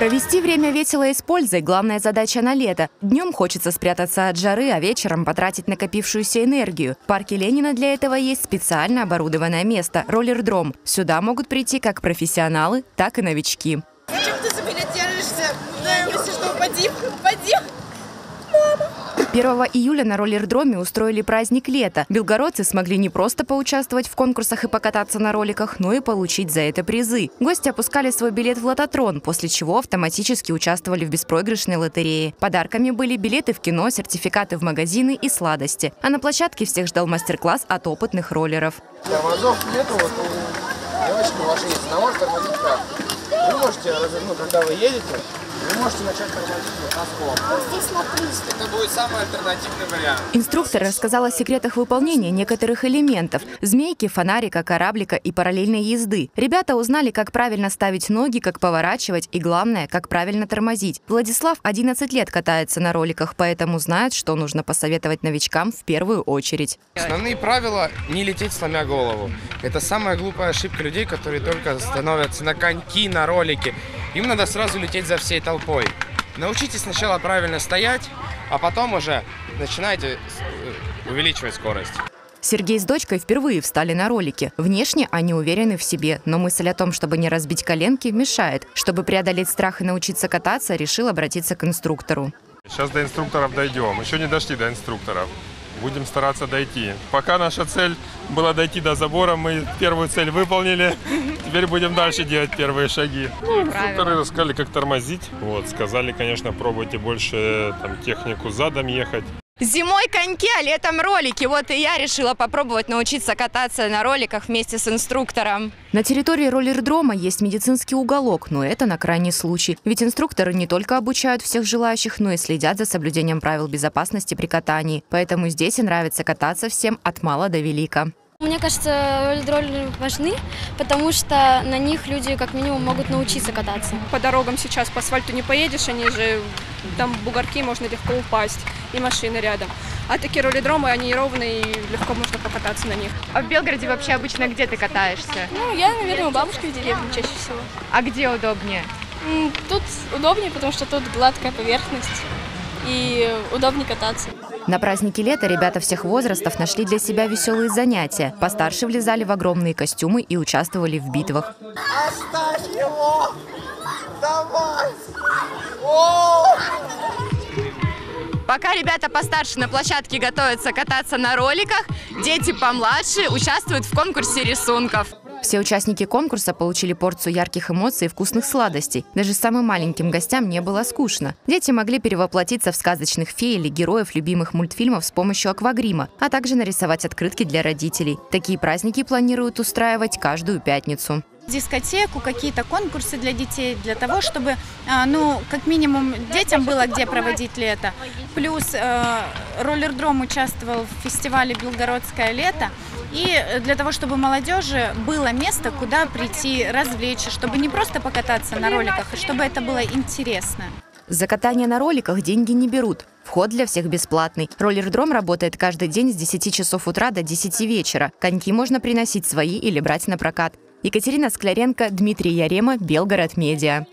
Провести время весело и с пользой – главная задача на лето. Днем хочется спрятаться от жары, а вечером потратить накопившуюся энергию. В парке Ленина для этого есть специально оборудованное место – роллердром. Сюда могут прийти как профессионалы, так и новички. Зачем ты за меня держишься? Ну, если что, упади, упади. 1 июля на роллердроме устроили праздник лета. Белгородцы смогли не просто поучаствовать в конкурсах и покататься на роликах, но и получить за это призы. Гости опускали свой билет в лототрон, после чего автоматически участвовали в беспроигрышной лотерее. Подарками были билеты в кино, сертификаты в магазины и сладости. А на площадке всех ждал мастер-класс от опытных роллеров. Для вазов нету, вот у девочки машины снова тормозит так. Вы можете, когда вы едете, вы можете начать тормозить носком. Вот здесь на плюс. Это будет самый альтернативный вариант. Инструктор рассказал о секретах выполнения некоторых элементов – змейки, фонарика, кораблика и параллельной езды. Ребята узнали, как правильно ставить ноги, как поворачивать и, главное, как правильно тормозить. Владислав 11 лет катается на роликах, поэтому знает, что нужно посоветовать новичкам в первую очередь. Основные правила – не лететь сломя голову. Это самая глупая ошибка людей, которые только становятся на коньки, на ролики. Им надо сразу лететь за всей толпой. Научитесь сначала правильно стоять, а потом уже начинайте увеличивать скорость. Сергей с дочкой впервые встали на ролики. Внешне они уверены в себе, но мысль о том, чтобы не разбить коленки, мешает. Чтобы преодолеть страх и научиться кататься, решил обратиться к инструктору. Сейчас до инструкторов дойдем. Еще не дошли до инструкторов. Будем стараться дойти. Пока наша цель была дойти до забора, мы первую цель выполнили. Теперь будем дальше делать первые шаги. Инструкторы рассказали, как тормозить. Вот, сказали, конечно, пробуйте больше там, технику задом ехать. Зимой коньки, а летом ролики. Вот и я решила попробовать научиться кататься на роликах вместе с инструктором. На территории роллердрома есть медицинский уголок, но это на крайний случай. Ведь инструкторы не только обучают всех желающих, но и следят за соблюдением правил безопасности при катании. Поэтому здесь и нравится кататься всем от мала до велика. Мне кажется, роллердромы важны, потому что на них люди как минимум могут научиться кататься. По дорогам сейчас по асфальту не поедешь, они же там бугорки, можно легко упасть, и машины рядом. А такие роллердромы, они ровные, и легко можно покататься на них. А в Белгороде вообще обычно где ты катаешься? Ну, я, наверное, у бабушки в деревне чаще всего. А где удобнее? Тут удобнее, потому что тут гладкая поверхность. И удобнее кататься. На празднике лета ребята всех возрастов нашли для себя веселые занятия. Постарше влезали в огромные костюмы и участвовали в битвах. Оставь его! Давай! Пока ребята постарше на площадке готовятся кататься на роликах, дети помладше участвуют в конкурсе рисунков. Все участники конкурса получили порцию ярких эмоций и вкусных сладостей. Даже самым маленьким гостям не было скучно. Дети могли перевоплотиться в сказочных фей или героев любимых мультфильмов с помощью аквагрима, а также нарисовать открытки для родителей. Такие праздники планируют устраивать каждую пятницу. Дискотеку, какие-то конкурсы для детей, для того, чтобы, ну, как минимум, детям было где проводить лето. Плюс роллердром участвовал в фестивале «Белгородское лето». И для того, чтобы молодежи было место, куда прийти, развлечься, чтобы не просто покататься на роликах, а чтобы это было интересно. За катание на роликах деньги не берут. Вход для всех бесплатный. Роллердром работает каждый день с 10 часов утра до 10 вечера. Коньки можно приносить свои или брать на прокат. Екатерина Скляренко, Дмитрий Ярема, Белгород Медиа.